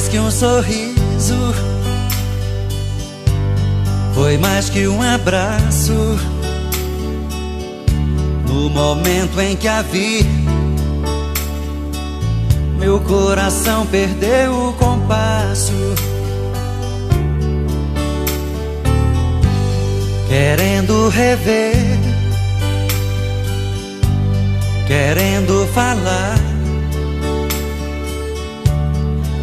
mais que um sorriso, foi mais que um abraço. No momento em que a vi, meu coração perdeu o compasso, querendo rever, querendo falar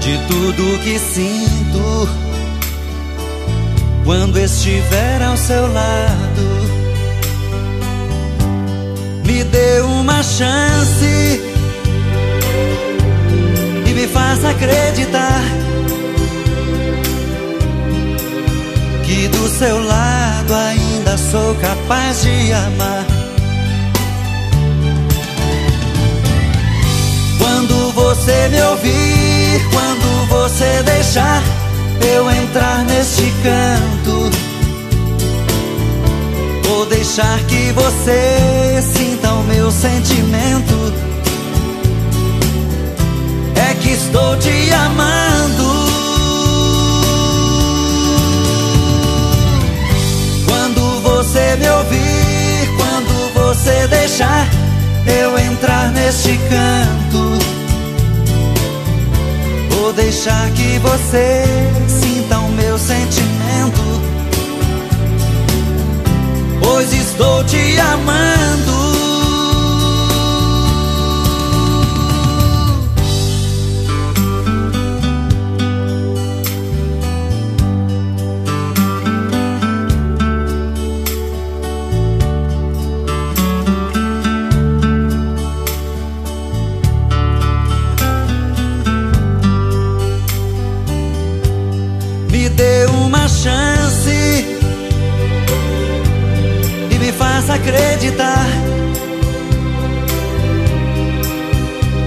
de tudo que sinto quando estiver ao seu lado. Me dê uma chance e me faça acreditar que do seu lado ainda sou capaz de amar. Quando você me ouvir, quando você deixar eu entrar neste canto, vou deixar que você sinta o meu sentimento. É que estou te amando. Quando você me ouvir, quando você deixar eu entrar neste canto, vou deixar que você sinta o meu sentimento, pois estou te amando. Me dê uma chance e me faça acreditar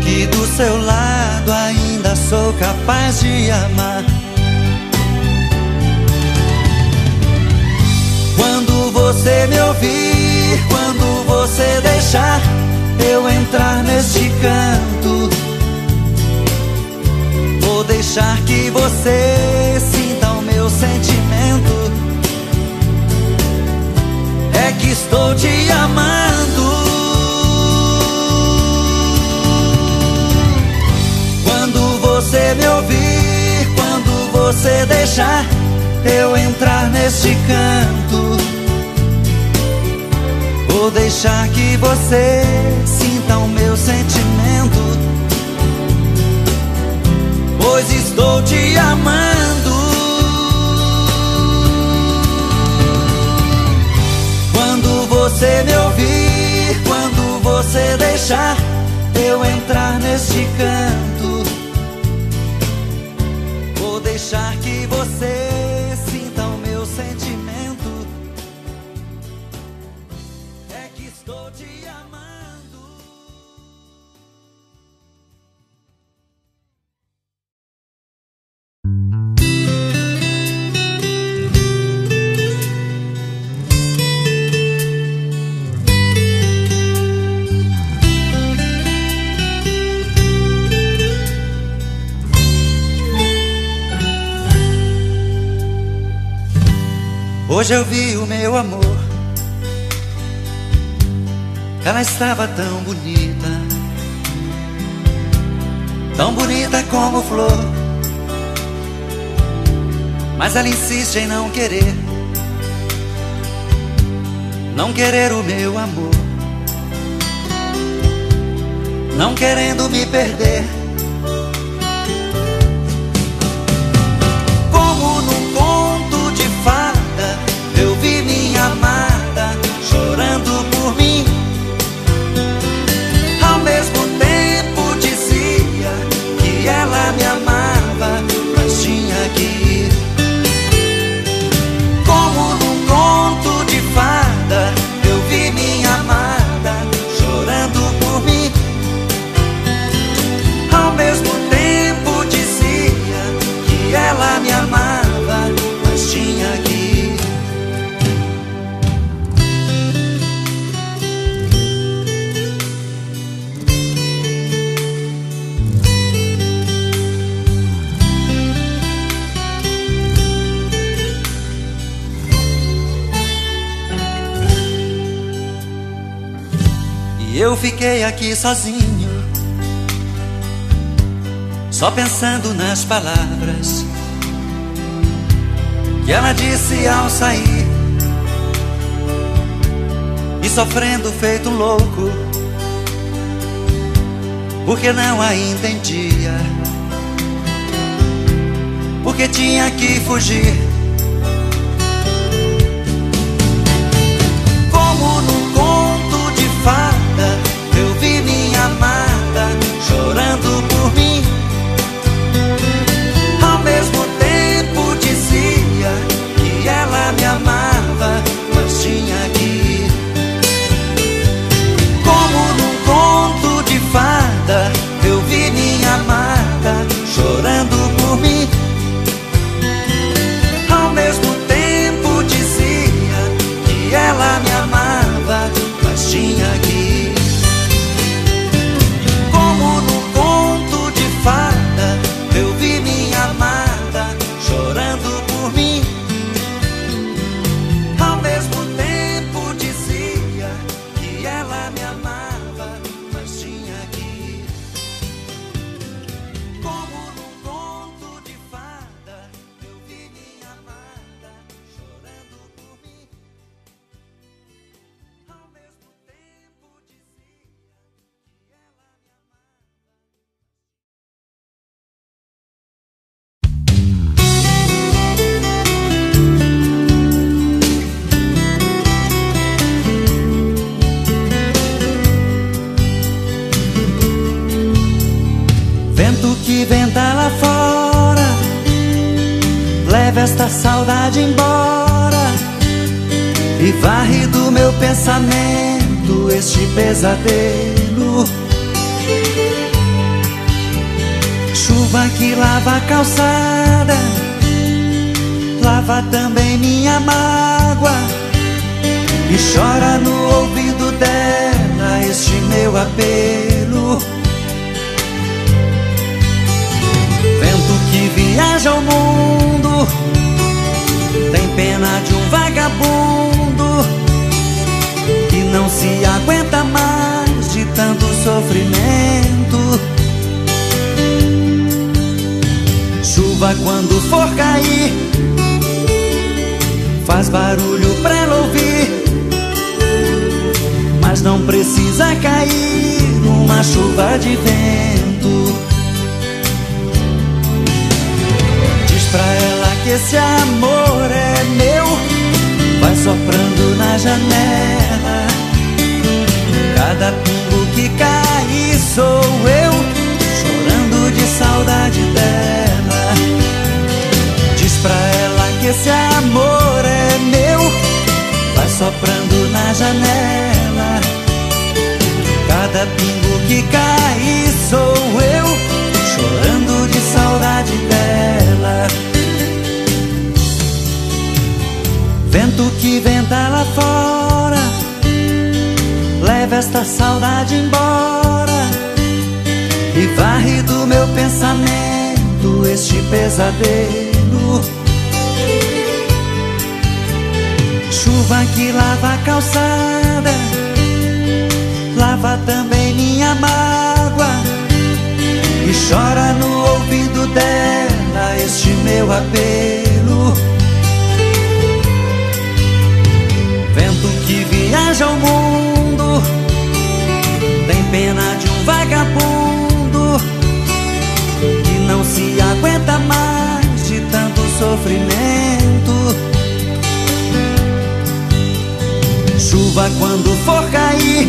que do seu lado ainda sou capaz de amar. Quando você me ouvir, quando você deixar eu entrar neste canto, vou deixar que você sinta o meu sentimento. É que estou te amando. Quando você me ouvir, quando você deixar eu entrar neste canto, vou deixar que você sinta o meu sentimento, pois estou te amando. Quando você me ouvir, quando você deixar eu entrar neste canto, vou deixar que você sinta o meu sentimento. É que estou te amando. Hoje eu vi o meu amor, ela estava tão bonita como flor, mas ela insiste em não querer o meu amor, não querendo me perder. Como num conto de fada, eu vi minha amada chorando por mim. Ao mesmo tempo dizia que ela me amava, mas tinha que ir. Como num conto de fada, eu vi minha amada chorando por mim. E eu fiquei aqui sozinho, só pensando nas palavras que ela disse ao sair, e sofrendo feito louco, porque não a entendia, porque tinha que fugir. Como num conto de fada, eu vi minha amada chorando por mim. Ao mesmo tempo dizia que ela me amava, mas tinha que ir. Como num conto de fada, eu vi minha amada chorando por mim. Ao mesmo tempo dizia que ela me amava, mas tinha que ir. Como num conto de fada, eu vi minha amada chorando por mim. Ao mesmo tempo dizia que ela me amava, mas tinha que ir. Como num conto de fada, eu vi minha amada chorando por mim. Ao mesmo tempo dizia que ela me amava. Vento que venta lá fora, leva esta saudade embora e varre do meu pensamento este pesadelo. Chuva que lava a calçada, lava também minha mágoa e chora no ouvido dela este meu apelo. Que viaja ao mundo, tem pena de um vagabundo que não se aguenta mais de tanto sofrimento. Chuva quando for cair, faz barulho pra ela ouvir, mas não precisa cair numa chuva de vento. Pra ela que esse amor é meu, vai soprando na janela. Cada pingo que cai sou eu, chorando de saudade dela. Diz pra ela que esse amor é meu, vai soprando na janela. Cada pingo que cai sou eu, chorando de saudade dela. Vento que venta lá fora, leva esta saudade embora e varre do meu pensamento este pesadelo. Chuva que lava a calçada, lava também minha mágoa e chora no ouvido dela este meu apelo. Vento que viaja ao mundo, tem pena de um vagabundo que não se aguenta mais de tanto sofrimento. Chuva quando for cair,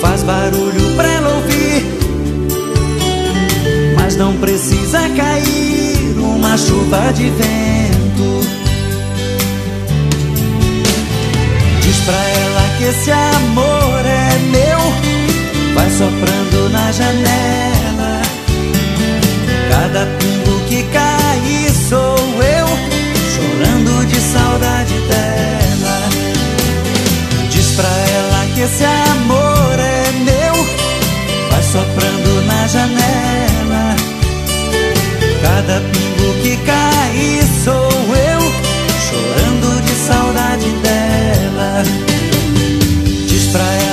faz barulho pra ela ouvir, mas não precisa cair uma chuva de vento. Diz pra ela que esse amor é meu, vai soprando na janela. Cada pingo que cai sou eu, chorando de saudade dela. Diz pra ela que esse amor é meu, vai soprando na janela. Cada pingo que cai sou eu, chorando de saudade dela. Diz pra ela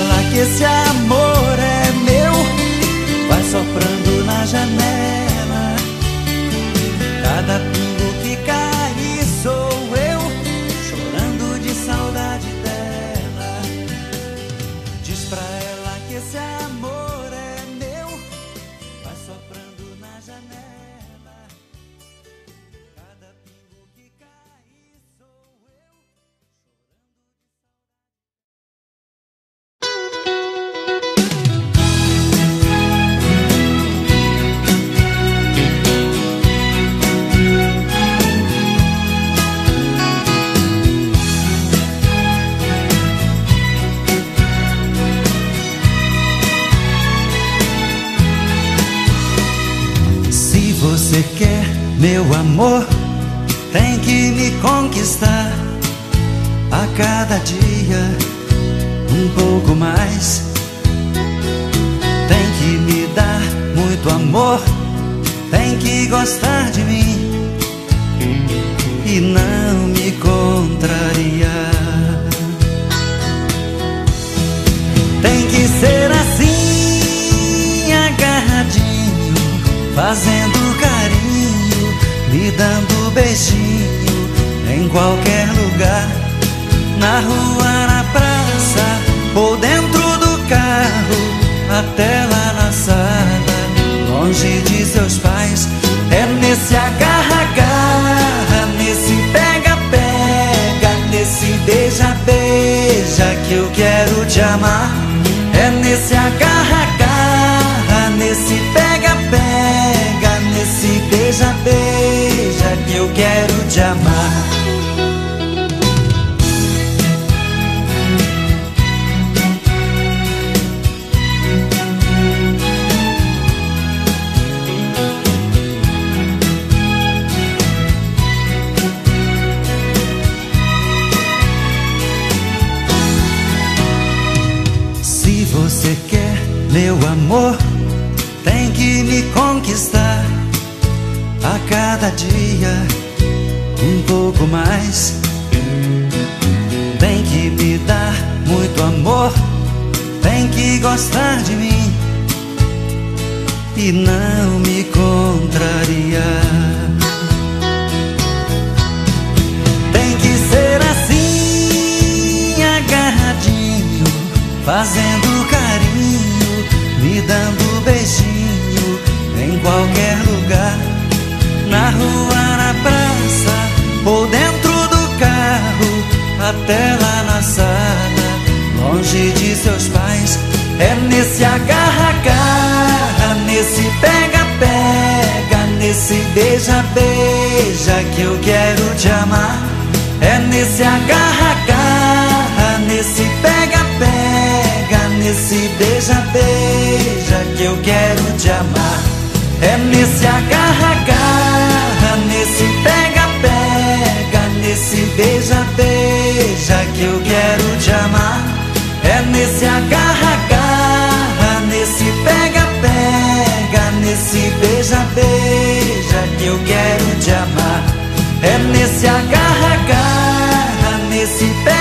quer, meu amor, tem que me conquistar. A cada dia um pouco mais. Tem que me dar muito amor, tem que gostar de mim e não me contrariar. Tem que ser assim, agarradinho, fazendo carinho, me dando beijinho em qualquer lugar, na rua, na praça ou dentro do carro, até lá na sala, longe de seus pais. É nesse agarra-garra, nesse pega-pega, nesse beija-beija que eu quero te amar. É nesse agarra-garra, nesse pega-pega, nesse beija-beija que eu quero te amar. Você quer, meu amor, tem que me conquistar. A cada dia um pouco mais. Tem que me dar muito amor, tem que gostar de mim e não me contrariar. Tem que ser assim, agarradinho, fazendo carinho, me dando beijinho em qualquer lugar, na rua, na praça ou dentro do carro, até lá na sala, longe de seus pais. É nesse agarra-garra, nesse pega-pega, nesse beija-beija que eu quero te amar. É nesse agarra-garra, nesse pega-pega, nesse beija-beija que eu quero te amar. É nesse agarra-garra, nesse pega-pega, nesse beija-beija que eu quero te amar. É nesse agarra-garra, nesse pega-pega, nesse beija-beija que eu quero te amar. É nesse agarra-garra, nesse pega-pega,